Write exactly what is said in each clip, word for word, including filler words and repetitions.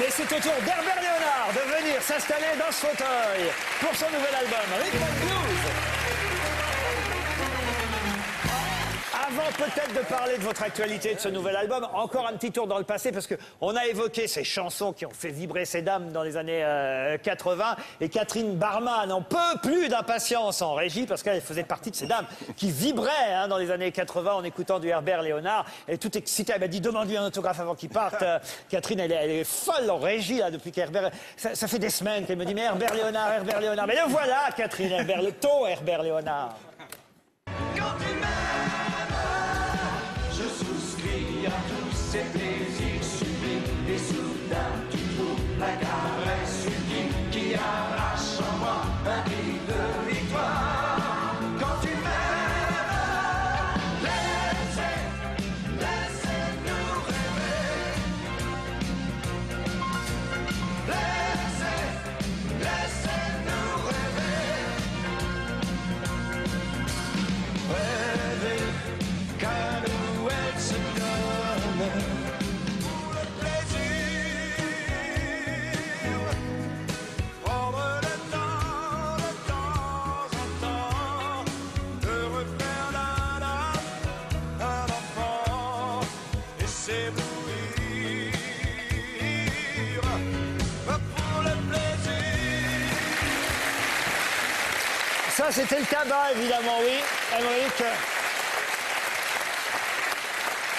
Mais c'est au tour d'Herbert Léonard de venir s'installer dans ce fauteuil pour son nouvel album Rhythm and Blues. Avant peut-être de parler de votre actualité et de ce nouvel album, encore un petit tour dans le passé parce qu'on a évoqué ces chansons qui ont fait vibrer ces dames dans les années euh, quatre-vingt. Et Catherine Barma n'en peut plus d'impatience en régie parce qu'elle faisait partie de ces dames qui vibraient hein, dans les années quatre-vingt en écoutant du Herbert Léonard. Et tout excitée, elle m'a dit demande-lui un autographe avant qu'il parte. Euh, Catherine, elle, elle est folle en régie là, depuis qu'Herbert. Ça, ça fait des semaines qu'elle me dit mais Herbert Léonard, Herbert Léonard. Mais le voilà, Catherine Herbert, le ton Herbert Léonard. Quand tu c'est plaisir sublime et soudain tu trouves la caresse ultime qui arrache en moi un cri de victoire. Quand tu m'aimes, laissez, laissez-nous rêver. Laissez, laissez-nous rêver. Rêver, car nous elle se donne. Pour le plaisir, prendre le temps, de temps en temps, de refaire d'un âme à l'enfant et s'éblouir. Pour le plaisir. Ça, c'était le tabac, évidemment, oui, Aymeric.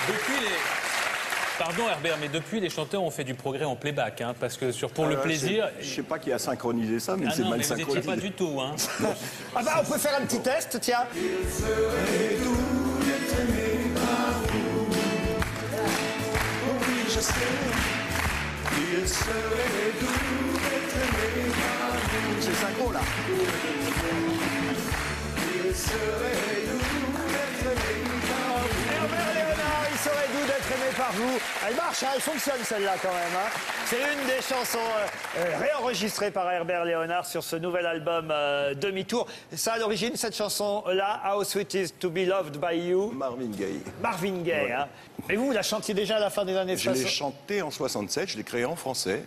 Depuis les. Pardon Herbert, mais depuis, les chanteurs ont fait du progrès en playback, hein, parce que sur Pour ah, le plaisir... Je ne sais pas qui a synchronisé ça, mais ah c'est mal mais synchronisé. Vous n'étiez pas du tout, hein. Ah bah, on peut faire un petit test, tiens. Il serait doux d'être aimé par vous. Oui, je sais. Il serait doux d'être aimé par vous. C'est synchro, là. Il serait doux d'être aimé par vous. Herbert Léonard, il serait doux d'être aimé par vous. Elle marche, hein, elle fonctionne celle-là quand même. Hein. C'est une des chansons euh, réenregistrées par Herbert Léonard sur ce nouvel album euh, Demi-Tour. Ça, à l'origine, cette chanson-là, How Sweet Is To Be Loved By You. Marvin Gaye. Marvin Gaye. Ouais. Hein. Et vous, vous la chantiez déjà à la fin des années soixante? Je l'ai chantée en soixante-sept, je l'ai créée en français.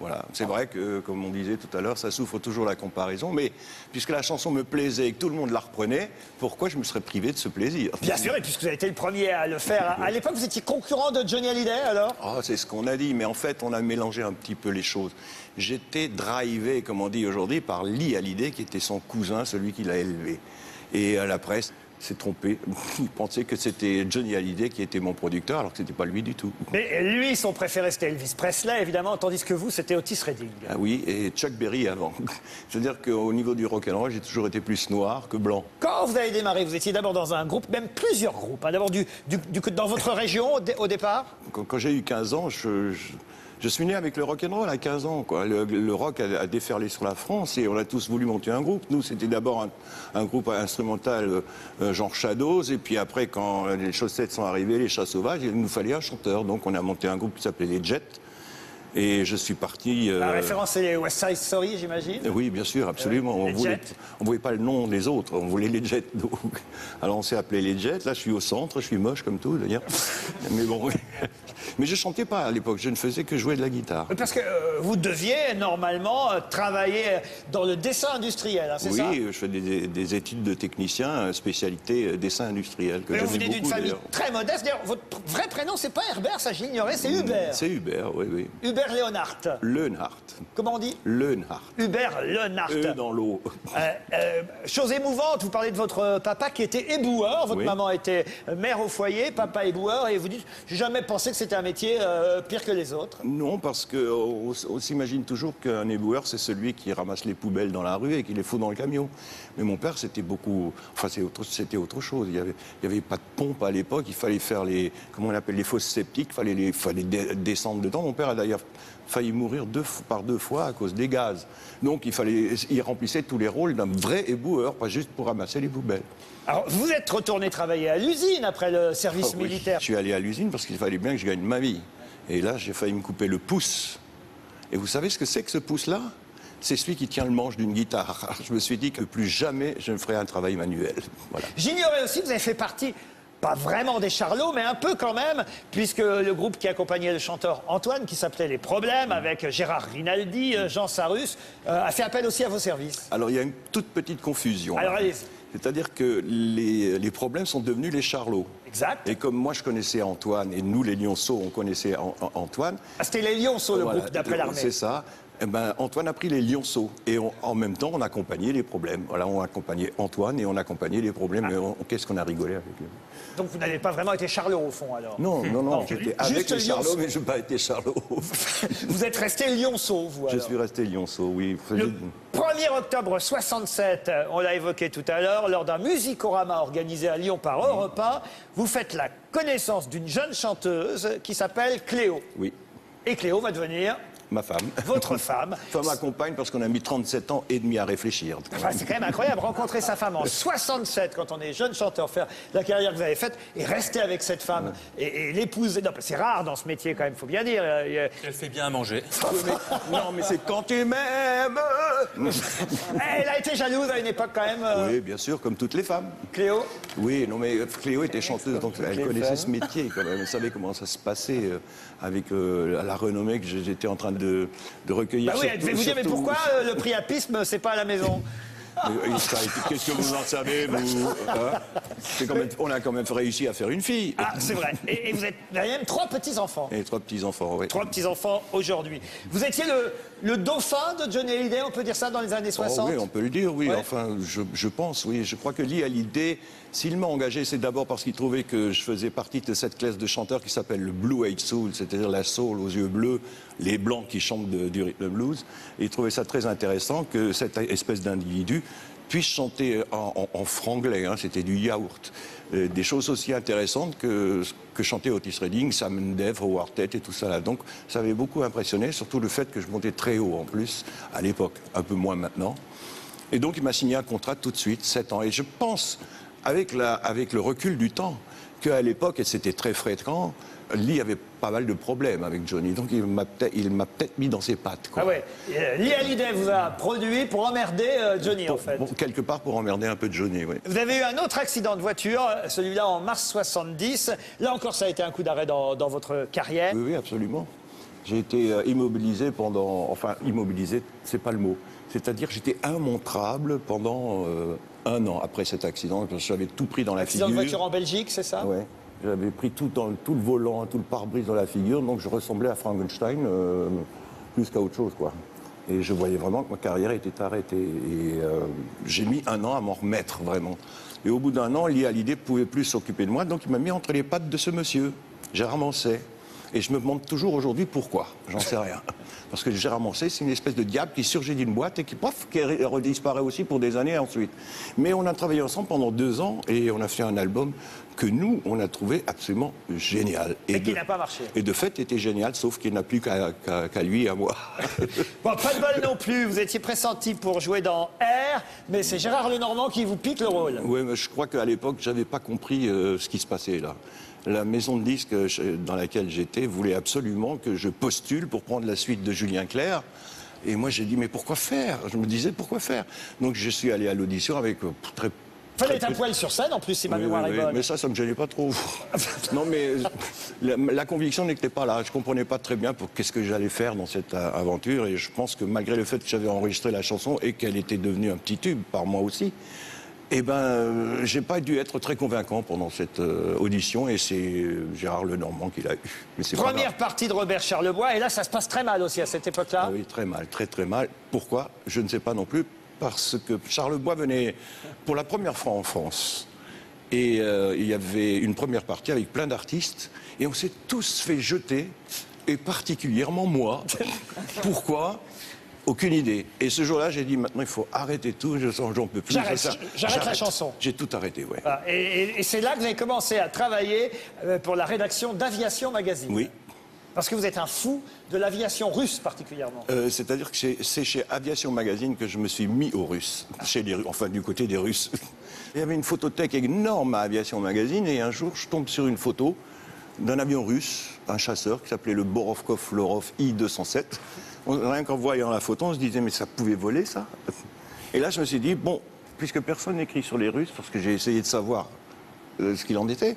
Voilà. C'est vrai que, comme on disait tout à l'heure, ça souffre toujours la comparaison, mais puisque la chanson me plaisait et que tout le monde la reprenait, pourquoi je me serais privé de ce plaisir? Bien sûr, et puisque vous avez été le premier à le faire. À l'époque, vous étiez concurrent de Johnny Hallyday, alors? Oh, c'est ce qu'on a dit, mais en fait, on a mélangé un petit peu les choses. J'étais drivé, comme on dit aujourd'hui, par Lee Hallyday, qui était son cousin, celui qui l'a élevé. Et à la presse... s'est trompé. Il pensait que c'était Johnny Hallyday qui était mon producteur, alors que ce n'était pas lui du tout. Mais lui, son préféré, c'était Elvis Presley, évidemment, tandis que vous, c'était Otis Redding. Ah oui, et Chuck Berry avant. C'est-à-dire qu'au niveau du rock'n'roll, j'ai toujours été plus noir que blanc. Quand vous avez démarré, vous étiez d'abord dans un groupe, même plusieurs groupes, hein, d'abord du, du, du, dans votre région au, dé, au départ. Quand, quand j'ai eu quinze ans, je... je... Je suis né avec le rock'n'roll à quinze ans, quoi. Le, le rock a, a déferlé sur la France et on a tous voulu monter un groupe. Nous, c'était d'abord un, un groupe instrumental euh, genre Shadows et puis après, quand les chaussettes sont arrivées, les chats sauvages, il nous fallait un chanteur. Donc on a monté un groupe qui s'appelait Les Jets et je suis parti... Euh... La référence, c'est West Side Story, j'imagine? Oui, bien sûr, absolument. Euh, on voulait, on voulait pas le nom des autres, on voulait Les Jets. Donc. Alors on s'est appelé Les Jets, là je suis au centre, je suis moche comme tout d'ailleurs, mais bon... Oui. Mais je ne chantais pas à l'époque, je ne faisais que jouer de la guitare. Parce que euh, vous deviez normalement euh, travailler dans le dessin industriel, hein, c'est oui, ça? Oui, je fais des, des études de technicien, spécialité euh, dessin industriel. Que mais vous venez d'une famille très modeste. D'ailleurs, votre vrai prénom, c'est pas Herbert, ça je l'ignorais, c'est Hubert. C'est Hubert, oui, oui. Hubert Léonard. Léonard. Comment on dit? Léonard. Hubert Léonard. E dans l'eau. euh, euh, chose émouvante, vous parlez de votre papa qui était éboueur, votre oui. maman était mère au foyer, papa éboueur, et vous dites, j'ai jamais pensé que c'était un métier euh, pire que les autres? Non, parce qu'on on, s'imagine toujours qu'un éboueur, c'est celui qui ramasse les poubelles dans la rue et qui les fout dans le camion. Mais mon père, c'était beaucoup... Enfin, c'était autre, autre chose. Il n'y avait, avait pas de pompe à l'époque. Il fallait faire les... Comment on appelle? Les fosses septiques. Il fallait, les, fallait dé descendre dedans. Mon père a d'ailleurs failli mourir deux, par deux fois à cause des gaz. Donc, il, fallait, il remplissait tous les rôles d'un vrai éboueur, pas juste pour ramasser les poubelles. Alors, vous êtes retourné travailler à l'usine après le service oh, militaire. Oui, je suis allé à l'usine parce qu'il fallait bien que je gagne ma vie. Et là, j'ai failli me couper le pouce. Et vous savez ce que c'est que ce pouce-là? C'est celui qui tient le manche d'une guitare. Je me suis dit que plus jamais je ne ferai un travail manuel. Voilà. J'ignorais aussi que vous avez fait partie pas vraiment des Charlots, mais un peu quand même, puisque le groupe qui accompagnait le chanteur Antoine, qui s'appelait Les Problèmes, avec Gérard Rinaldi, Jean Sarus, euh, a fait appel aussi à vos services. Alors, il y a une toute petite confusion. Alors, allez-y. C'est-à-dire que les, les Problèmes sont devenus les Charlots. Exact. Et comme moi, je connaissais Antoine, et nous, les Lionceaux, on connaissait an, an, Antoine. Ah, c'était les Lionceaux, le voilà, groupe, d'après l'armée. C'est ça. Eh ben, Antoine a pris les Lionceaux. Et on, en même temps, on accompagnait les Problèmes. Voilà, on accompagnait Antoine et on accompagnait les Problèmes. Ah. Qu'est-ce qu'on a rigolé avec eux. Donc, vous n'avez pas vraiment été Charlot, au fond, alors. Non, non, non. non j'étais avec les Charlots, mais je n'ai pas été Charlot. Vous êtes resté Lionceau, vous, alors. Je suis resté Lionceau, oui. Le... premier octobre soixante-sept, on l'a évoqué tout à l'heure, lors d'un musicorama organisé à Lyon par Europa, vous faites la connaissance d'une jeune chanteuse qui s'appelle Cléo. Oui. Et Cléo va devenir... ma femme. Votre femme. Femme ma compagne, parce qu'on a mis trente-sept ans et demi à réfléchir. Enfin, c'est quand même incroyable, rencontrer sa femme en soixante-sept, quand on est jeune chanteur, faire la carrière que vous avez faite, et rester avec cette femme, ouais. et, et l'épouser. Non, c'est rare dans ce métier quand même, faut bien dire. Elle fait bien à manger. mais, non, mais c'est quand tu m'aimes. Elle a été jalouse à une époque quand même. Euh... Oui, bien sûr, comme toutes les femmes. Cléo. Oui, non mais Cléo était chanteuse, donc elle connaissait femmes. ce métier quand même. Elle savait comment ça se passait euh, avec euh, la renommée que j'étais en train de De, de recueillir. Bah oui, elle devait vous dire, mais pourquoi euh, le prix à Pisme, c'est pas à la maison? Qu'est-ce que vous en savez, vous hein? Quand même, on a quand même réussi à faire une fille. Ah, c'est vrai. Et, et vous avez même trois petits-enfants. Et trois petits-enfants, oui. Trois petits-enfants aujourd'hui. Vous étiez le, le dauphin de Johnny Hallyday, on peut dire ça, dans les années soixante? Oh, oui, on peut le dire, oui. Ouais. Enfin, je, je pense, oui. Je crois que Lee Hallyday, s'il m'a engagé, c'est d'abord parce qu'il trouvait que je faisais partie de cette classe de chanteurs qui s'appelle le Blue-Eyed Soul, c'est-à-dire la soul aux yeux bleus, les blancs qui chantent de, du rythme blues. Et il trouvait ça très intéressant que cette espèce d'individu puisse chanter en, en, en franglais, hein, c'était du yaourt. Euh, des choses aussi intéressantes que, que chantait Otis Redding, Sam Mendes, Howard Tate et tout ça là. Donc ça m'avait beaucoup impressionné, surtout le fait que je montais très haut en plus, à l'époque, un peu moins maintenant. Et donc il m'a signé un contrat tout de suite, sept ans. Et je pense, avec, la, avec le recul du temps, qu'à l'époque, et c'était très fréquent, Lee avait pas mal de problèmes avec Johnny, donc il m'a peut-être mis dans ses pattes. Quoi. Ah ouais, Lee Hallyday vous a produit pour emmerder euh, Johnny, pour, en fait. Pour, quelque part pour emmerder un peu Johnny, oui. Vous avez eu un autre accident de voiture, celui-là en mars soixante-dix. Là encore, ça a été un coup d'arrêt dans, dans votre carrière. Oui, oui, absolument. J'ai été euh, immobilisé pendant... Enfin, immobilisé, c'est pas le mot. C'est-à-dire que j'étais immontrable pendant euh, un an après cet accident. J'avais tout pris dans la figure. Accident de voiture en Belgique, c'est ça? Oui. J'avais pris tout, dans, tout le volant, tout le pare-brise dans la figure, donc je ressemblais à Frankenstein euh, plus qu'à autre chose, quoi. Et je voyais vraiment que ma carrière était arrêtée. Et euh, j'ai mis un an à m'en remettre, vraiment. Et au bout d'un an, Lee Hallyday ne pouvait plus s'occuper de moi, donc il m'a mis entre les pattes de ce monsieur, Gérard Manset. Et je me demande toujours aujourd'hui pourquoi, j'en sais rien. Parce que Gérard Manset, c'est une espèce de diable qui surgit d'une boîte et qui, pof, qui redisparaît aussi pour des années ensuite. Mais on a travaillé ensemble pendant deux ans et on a fait un album que nous, on a trouvé absolument génial. Et, et qui n'a pas marché. Et de fait, était génial, sauf qu'il n'a plus qu'à qu'à, qu'à lui et à moi. Bon, pas de bol non plus, vous étiez pressenti pour jouer dans Air, mais c'est Gérard Lenormand qui vous pique le rôle. Oui, mais je crois qu'à l'époque, je n'avais pas compris euh, ce qui se passait là. La maison de disques dans laquelle j'étais voulait absolument que je postule pour prendre la suite de Julien Clerc. Et moi, j'ai dit, mais pourquoi faire? Je me disais, pourquoi faire? Donc, je suis allé à l'audition avec très... Fallait être un poil sur scène, en plus, si ma mémoire est bonne. Mais ça, ça me gênait pas trop. Non, mais la, la conviction n'était pas là. Je comprenais pas très bien pour qu'est-ce que j'allais faire dans cette aventure. Et je pense que malgré le fait que j'avais enregistré la chanson et qu'elle était devenue un petit tube par moi aussi, eh bien, euh, j'ai pas dû être très convaincant pendant cette euh, audition, et c'est euh, Gérard Lenormand qui l'a eu. Mais Première partie de Robert Charlebois, et là, ça se passe très mal aussi à cette époque-là. Ah oui, très mal, très très mal. Pourquoi? Je ne sais pas non plus, parce que Charlebois venait pour la première fois en France. Et euh, il y avait une première partie avec plein d'artistes, et on s'est tous fait jeter, et particulièrement moi. Pourquoi? Aucune idée. Et ce jour-là, j'ai dit, maintenant, il faut arrêter tout, je sens j'en peux plus. J'arrête la chanson. J'ai tout arrêté, oui. Ah, et et, et c'est là que vous avez commencé à travailler pour la rédaction d'Aviation Magazine. Oui. Parce que vous êtes un fou de l'aviation russe, particulièrement. Euh, C'est-à-dire que c'est chez Aviation Magazine que je me suis mis aux Russes. Ah. Chez les, enfin, du côté des Russes. Il y avait une photothèque énorme à Aviation Magazine, et un jour, je tombe sur une photo d'un avion russe, un chasseur, qui s'appelait le Borovkov-Lorov I deux cent sept. Rien qu'en voyant la photo, on se disait, mais ça pouvait voler, ça? Et là, je me suis dit, bon, puisque personne n'écrit sur les Russes, parce que j'ai essayé de savoir euh, ce qu'il en était,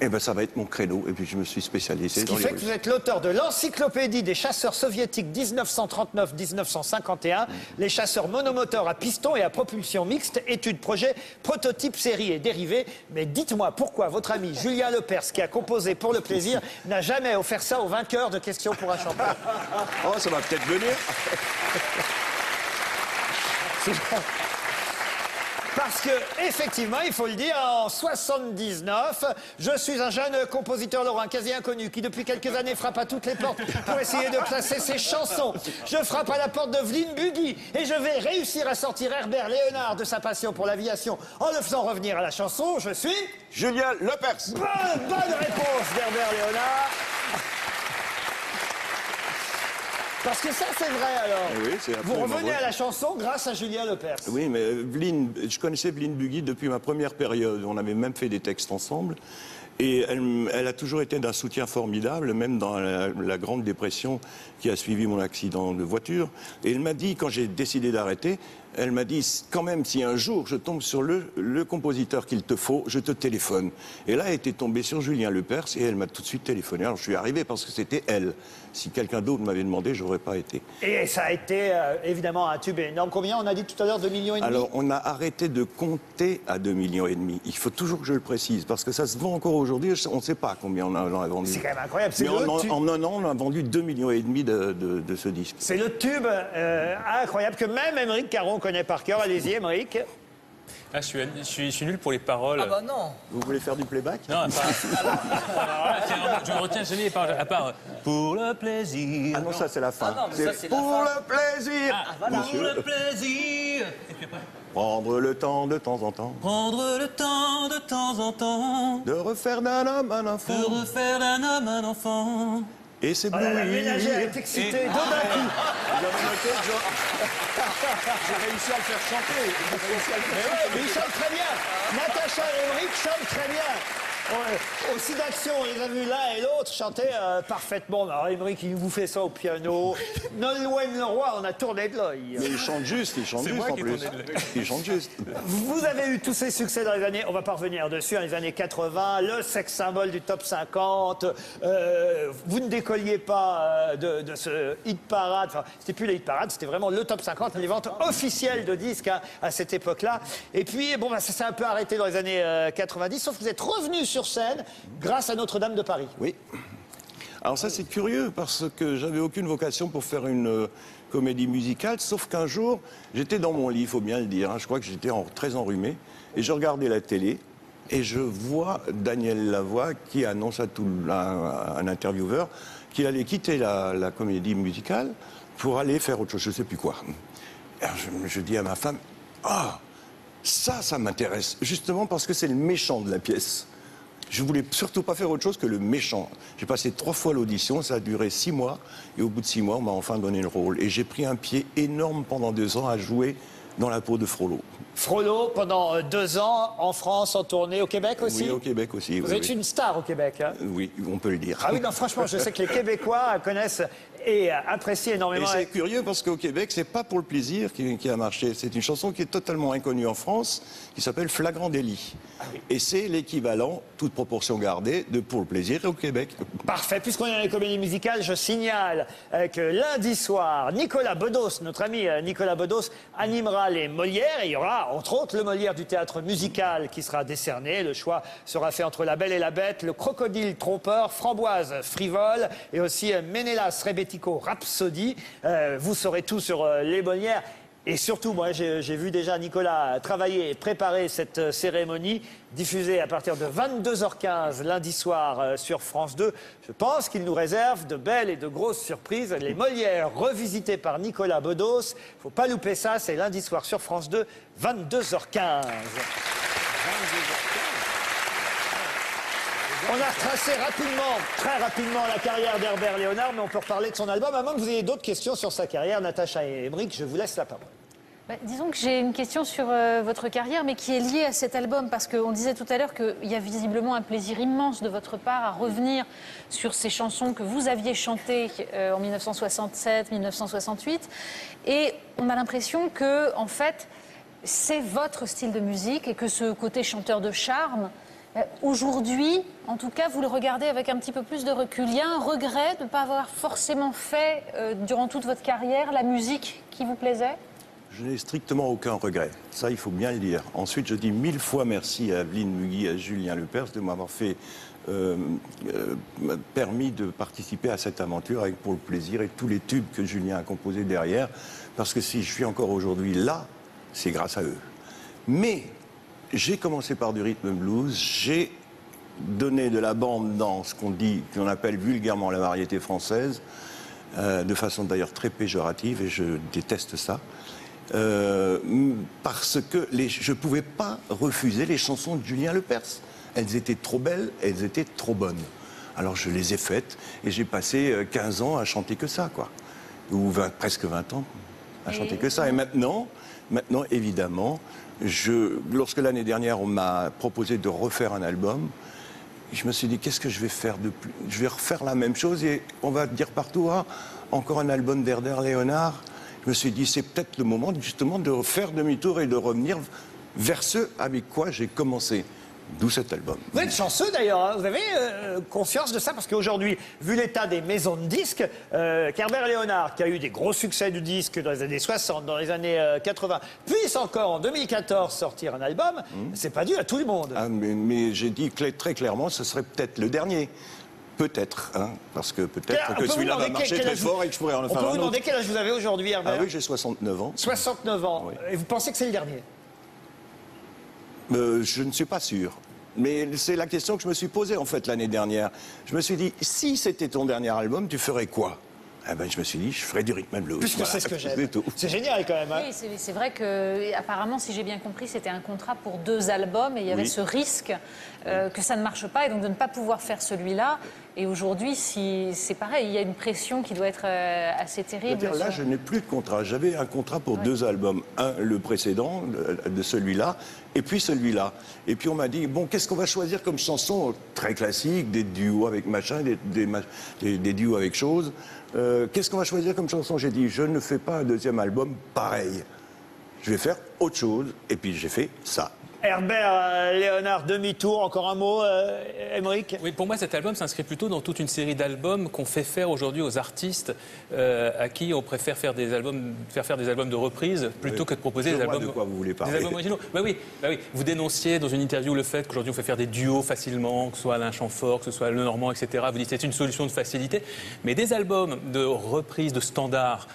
Eh bien, ça va être mon créneau. Et puis, je me suis spécialisé. Ce qui dans fait les que vous êtes l'auteur de l'encyclopédie des chasseurs soviétiques mille neuf cent trente-neuf à mille neuf cent cinquante et un, mmh. Les chasseurs monomoteurs à piston et à propulsion mixte, études, projets, prototypes, séries et dérivés. Mais dites-moi pourquoi votre ami Julien Lepers, qui a composé Pour le plaisir, n'a jamais offert ça aux vainqueurs de Questions pour un champion. Oh, ça va peut-être venir. C'est bon. Parce que, effectivement, il faut le dire, en soixante-dix-neuf, je suis un jeune compositeur lorrain quasi inconnu qui, depuis quelques années, frappe à toutes les portes pour essayer de placer ses chansons. Je frappe à la porte de Evelyne Bugui et je vais réussir à sortir Herbert Léonard de sa passion pour l'aviation en le faisant revenir à la chanson. Je suis... Julien Lepers. Bonne, bonne réponse d'Herbert Léonard. Parce que ça, c'est vrai, alors. Oui, vous revenez vrai. à la chanson grâce à Julien Lepers. Oui, mais Evelyne, je connaissais Evelyne Bugui depuis ma première période. On avait même fait des textes ensemble. Et elle, elle a toujours été d'un soutien formidable, même dans la, la Grande Dépression qui a suivi mon accident de voiture. Et elle m'a dit, quand j'ai décidé d'arrêter, elle m'a dit, quand même, si un jour je tombe sur le, le compositeur qu'il te faut, je te téléphone. Et là, elle était tombée sur Julien Lepers et elle m'a tout de suite téléphoné. Alors, je suis arrivé parce que c'était elle. Si quelqu'un d'autre m'avait demandé, je n'aurais pas été. Et ça a été, euh, évidemment, un tube énorme. Combien on a dit tout à l'heure? Deux millions et demi. Alors, on a arrêté de compter à deux millions et demi. Il faut toujours que je le précise, parce que ça se vend encore aujourd'hui. On ne sait pas combien on en a, a vendu. C'est quand même incroyable. Mais en, en, en un an, on a vendu deux millions et demi de, de, de ce disque. C'est le tube euh, incroyable que même Aymeric Caron connaît par cœur. Allez-y, Aymeric. Ah, je, suis, je, suis, je suis nul pour les paroles. Ah bah non. Vous voulez faire du playback? Non, à part... Alors, là, je me retiens jamais, à part... Pour le plaisir... Ah non, ça, c'est la fin. Ah non, mais ça, c'est la fin. Pour le plaisir. Ah, voilà. Pour le plaisir. Et puis après... Prendre le temps de temps en temps. Prendre le temps de temps en temps. De refaire d'un homme un enfant. De refaire d'un homme un enfant. Et c'est bon. Oh, la ménagère est excitée. Et... Deux d'un coup. Vous avez noté, j'ai réussi à le faire chanter. J'ai réussi à le faire chanter. Mais oui, il chante très bien. Natacha et Aymeric chantent très bien. Ouais. Aussi d'action, on les a vus l'un et l'autre chanter euh, parfaitement. Alors, Aymeric, il vous fait ça au piano. Nolwenn Leroy, on a tourné de l'œil. Mais ils chantent juste, ils chantent juste en plus. Ils chantent juste. Vous avez eu tous ces succès dans les années, on va pas revenir dessus, dans les années quatre-vingt, le sex symbole du top cinquante. Euh, vous ne décolliez pas de, de ce hit parade. Enfin, c'était plus les hit parades, c'était vraiment le top cinquante, les ventes officielles de disques hein, à cette époque-là. Et puis, bon, bah, ça s'est un peu arrêté dans les années euh, quatre-vingt-dix, sauf que vous êtes revenu sur. Sur scène grâce à Notre-Dame de Paris. Oui. Alors ça, c'est curieux parce que j'avais aucune vocation pour faire une euh, comédie musicale, sauf qu'un jour, j'étais dans mon lit, il faut bien le dire, hein, je crois que j'étais en, très enrhumé, et je regardais la télé et je vois Daniel Lavoie qui annonce à, tout, à, à un intervieweur qu'il allait quitter la, la comédie musicale pour aller faire autre chose, je ne sais plus quoi. Alors, je, je dis à ma femme, ah, ça, ça m'intéresse, justement parce que c'est le méchant de la pièce. Je voulais surtout pas faire autre chose que le méchant. J'ai passé trois fois l'audition, ça a duré six mois. Et au bout de six mois, on m'a enfin donné le rôle. Et j'ai pris un pied énorme pendant deux ans à jouer dans la peau de Frollo. Frollo, pendant deux ans, en France, en tournée, au Québec aussi? Oui, au Québec aussi. Vous oui, êtes oui. une star au Québec, hein? Oui, on peut le dire. Ah oui, non, franchement, je sais que les Québécois connaissent et apprécient énormément. Et c'est avec... curieux parce qu'au Québec, c'est pas Pour le plaisir qui, qui a marché. C'est une chanson qui est totalement inconnue en France, qui s'appelle Flagrant délit. Ah oui. Et c'est l'équivalent, toute proportion gardée, de Pour le plaisir au Québec. Parfait. Puisqu'on est dans les comédies musicales, je signale que lundi soir, Nicolas Bedos, notre ami Nicolas Bedos, animera les Molières et il y aura entre autres le Molière du théâtre musical qui sera décerné. Le choix sera fait entre La Belle et la Bête, Le Crocodile trompeur, Framboise frivole et aussi Ménélas Rebetiko Rhapsodie. Euh, vous saurez tout sur euh, les Molières. Et surtout, moi, j'ai vu déjà Nicolas travailler et préparer cette cérémonie diffusée à partir de vingt-deux heures quinze lundi soir euh, sur France deux. Je pense qu'il nous réserve de belles et de grosses surprises. Les Molières revisitées par Nicolas Bedos. Il ne faut pas louper ça, c'est lundi soir sur France deux, vingt-deux heures quinze. On a retracé rapidement, très rapidement, la carrière d'Herbert Léonard, mais on peut reparler de son album, à moins que vous ayez d'autres questions sur sa carrière. Natacha et Aymeric, je vous laisse la parole. Bah, disons que j'ai une question sur euh, votre carrière, mais qui est liée à cet album, parce qu'on disait tout à l'heure qu'il y a visiblement un plaisir immense de votre part à revenir sur ces chansons que vous aviez chantées euh, en mille neuf cent soixante-sept, mille neuf cent soixante-huit, et on a l'impression que, en fait, c'est votre style de musique et que ce côté chanteur de charme Aujourd'hui, en tout cas, vous le regardez avec un petit peu plus de recul. Il y a un regret de ne pas avoir forcément fait, euh, durant toute votre carrière, la musique qui vous plaisait? Je n'ai strictement aucun regret. Ça, il faut bien le dire. Ensuite, je dis mille fois merci à Evelyne Bugui et à Julien Lepers de m'avoir fait euh, euh, permis de participer à cette aventure avec Pour le plaisir et tous les tubes que Julien a composés derrière. Parce que si je suis encore aujourd'hui là, c'est grâce à eux. Mais... j'ai commencé par du rhythm and blues, j'ai donné de la bande dans ce qu'on dit, qu'on appelle vulgairement la variété française, euh, de façon d'ailleurs très péjorative, et je déteste ça, euh, parce que les, je ne pouvais pas refuser les chansons de Julien Lepers. Elles étaient trop belles, elles étaient trop bonnes. Alors je les ai faites, et j'ai passé quinze ans à chanter que ça, quoi. Ou vingt, presque vingt ans à chanter que ça. Et maintenant, maintenant évidemment... Je, lorsque l'année dernière, on m'a proposé de refaire un album, je me suis dit, qu'est-ce que je vais faire de plus? Je vais refaire la même chose et on va dire partout, ah, encore un album d'Herbert Léonard. Je me suis dit, c'est peut-être le moment justement de faire demi-tour et de revenir vers ce avec quoi j'ai commencé. D'où cet album. Vous êtes chanceux d'ailleurs, hein. Vous avez euh, conscience de ça, parce qu'aujourd'hui, vu l'état des maisons de disques, euh, Herbert Léonard, qui a eu des gros succès du disque dans les années soixante, dans les années quatre-vingt, puisse encore en deux mille quatorze sortir un album, mmh. C'est pas dû à tout le monde. Ah, mais, mais j'ai dit très clairement, ce serait peut-être le dernier. Peut-être, hein, parce que peut-être que celui-là va marcher très fort et que je pourrais en faire un autre. On peut vous demander quel âge vous avez aujourd'hui, Herbert? Ah oui, j'ai soixante-neuf ans. soixante-neuf ans, oui. Et vous pensez que c'est le dernier? Euh, je ne suis pas sûr. Mais c'est la question que je me suis posée, en fait, l'année dernière. Je me suis dit, si c'était ton dernier album, tu ferais quoi? Eh ben, je me suis dit, je ferais du rhythm and blues. Puisque voilà, c'est ce que j'aime. C'est génial, quand même. Hein. Oui, c'est vrai que, apparemment, si j'ai bien compris, c'était un contrat pour deux albums et il y avait oui. ce risque euh, que ça ne marche pas et donc de ne pas pouvoir faire celui-là. Et aujourd'hui, si, c'est pareil, il y a une pression qui doit être euh, assez terrible. Je là, je n'ai plus de contrat. J'avais un contrat pour oui. deux albums. Un, le précédent, le, de celui-là, et puis celui-là. Et puis on m'a dit, bon, qu'est-ce qu'on va choisir comme chanson? Très classique, des duos avec machin, des, des, des, des duos avec choses. Euh, qu'est-ce qu'on va choisir comme chanson? J'ai dit, je ne fais pas un deuxième album pareil. Je vais faire autre chose. Et puis j'ai fait ça. Herbert euh, Léonard, demi-tour, encore un mot, Aymeric? euh, Oui, pour moi, cet album s'inscrit plutôt dans toute une série d'albums qu'on fait faire aujourd'hui aux artistes euh, à qui on préfère faire des albums, faire faire des albums de reprise plutôt oui. que de proposer des albums, de quoi vous voulez parler. Des albums originaux. Bah oui, bah oui. Vous dénonciez dans une interview le fait qu'aujourd'hui on fait faire des duos facilement, que ce soit Alain Chamfort, que ce soit Lenormand, et cetera. Vous dites c'est une solution de facilité, mais des albums de reprise, de standards,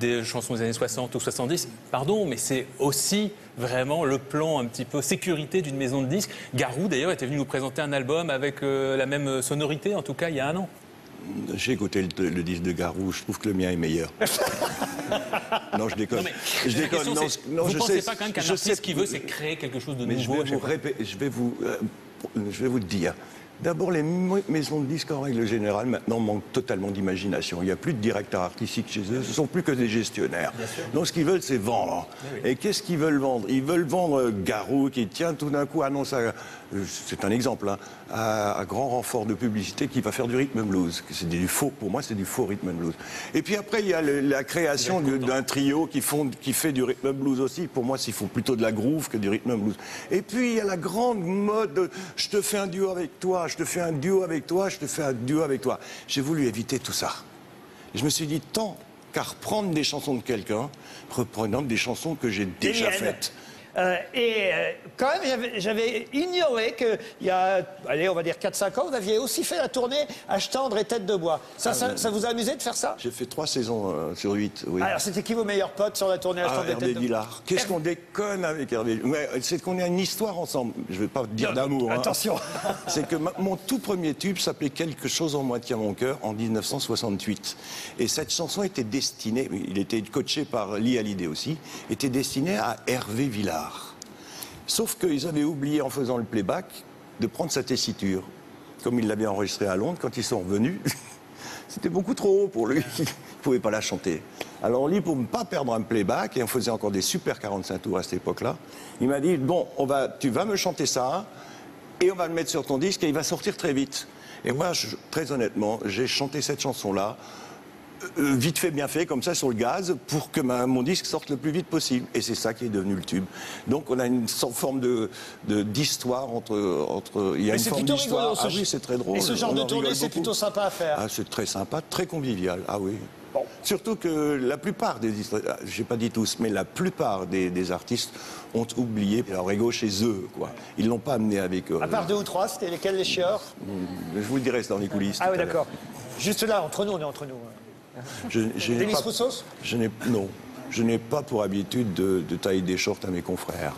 des chansons des années soixante ou soixante-dix, pardon, mais c'est aussi vraiment le plan un petit peu sécurité d'une maison de disques. Garou, d'ailleurs, était venu nous présenter un album avec euh, la même sonorité, en tout cas, il y a un an. J'ai écouté le, le disque de Garou, je trouve que le mien est meilleur. Non, je déconne. Non, mais, je déconne. Non, non, vous ne pensez sais, pas quand même qu'un artiste sais, qui veut, c'est créer quelque chose de mais nouveau? Je vais, vous, répé, je, vais vous, euh, je vais vous dire, d'abord, les maisons de disques, en règle générale, maintenant, manquent totalement d'imagination. Il n'y a plus de directeur artistique chez eux, ce ne sont plus que des gestionnaires. Donc, ce qu'ils veulent, c'est vendre. Et qu'est-ce qu'ils veulent vendre? Ils veulent vendre Garou, qui tient tout d'un coup, annonce à... c'est un exemple, hein, à, à grand renfort de publicité, qui va faire du rhythm and blues. C'est du faux, pour moi, c'est du faux rhythm and blues. Et puis après, il y a le, la création d'un trio qui, font, qui fait du rhythm and blues aussi. Pour moi, ils font plutôt de la groove que du rhythm and blues. Et puis, il y a la grande mode de, je te fais un duo avec toi, je te fais un duo avec toi, je te fais un duo avec toi. J'ai voulu éviter tout ça. Et je me suis dit, tant qu'à reprendre des chansons de quelqu'un, reprenant des chansons que j'ai déjà faites. Euh, et euh, quand même, j'avais ignoré qu'il y a, allez, on va dire quatre cinq ans, vous aviez aussi fait la tournée H-Tendre et Tête de Bois. Ça, ah, ça, ça vous a amusé de faire ça? J'ai fait trois saisons euh, sur huit, oui. Alors, c'était qui vos meilleurs potes sur la tournée H-Tendre ah, et Tête de Bois? Qu'est-ce qu'on déconne avec Hervé? C'est qu'on a une histoire ensemble. Je ne vais pas dire d'amour. Hein. Attention. C'est que ma, mon tout premier tube s'appelait Quelque chose en moi tient mon cœur en mille neuf cent soixante-huit. Et cette chanson était destinée, il était coaché par Lee Hallyday aussi, était destinée à Hervé Villard. Sauf qu'ils avaient oublié, en faisant le playback, de prendre sa tessiture. Comme ils l'avaient enregistrée à Londres, quand ils sont revenus, c'était beaucoup trop haut pour lui. Il ne pouvait pas la chanter. Alors, lui, pour ne pas perdre un playback, et on faisait encore des super quarante-cinq tours à cette époque-là, il m'a dit, bon, on va, tu vas me chanter ça, et on va le mettre sur ton disque, et il va sortir très vite. Et moi, je, très honnêtement, j'ai chanté cette chanson-là euh, vite fait, bien fait, comme ça, sur le gaz, pour que ma, mon disque sorte le plus vite possible. Et c'est ça qui est devenu le tube. Donc on a une forme de, de, d'histoire entre... entre il y a une forme d'histoire. Ah oui, c'est très drôle. Et ce genre de tournée, c'est plutôt sympa à faire. Ah, c'est très sympa, très convivial. Ah oui. Bon. Surtout que la plupart des... J'ai pas dit tous, mais la plupart des, des artistes ont oublié leur ego chez eux, quoi. Ils l'ont pas amené avec eux. À part deux ou trois, c'était lesquels les chieurs? Je vous le dirai, c'est dans les coulisses. Ah oui, d'accord. Juste là, entre nous, on est entre nous. Je, je Denis pas, Roussos je Non, je n'ai pas pour habitude de, de tailler des shorts à mes confrères.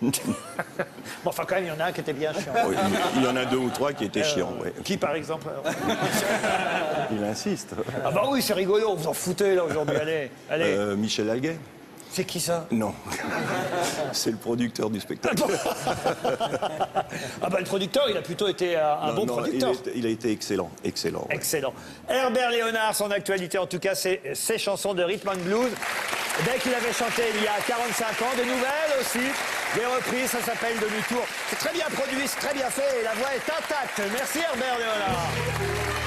Bon, enfin, quand même, il y en a un qui était bien chiant. Oui, il y en a deux ou trois qui étaient euh, chiants, oui. Qui, par exemple? Il insiste. Ah bah oui, c'est rigolo, vous en foutez, là, aujourd'hui, allez. allez. Euh, Michel Alguet. C'est qui ça? Non. C'est le producteur du spectacle. Ah bah le producteur, il a plutôt été un non, bon non, producteur. Il, est, il a été excellent, excellent. Ouais. Excellent. Herbert Léonard, son actualité en tout cas, c'est ses chansons de Rhythm and Blues. Dès qu'il avait chanté il y a quarante-cinq ans, des nouvelles aussi, des reprises, ça s'appelle Demi-Tour. C'est très bien produit, c'est très bien fait et la voix est intacte. Merci Herbert Léonard.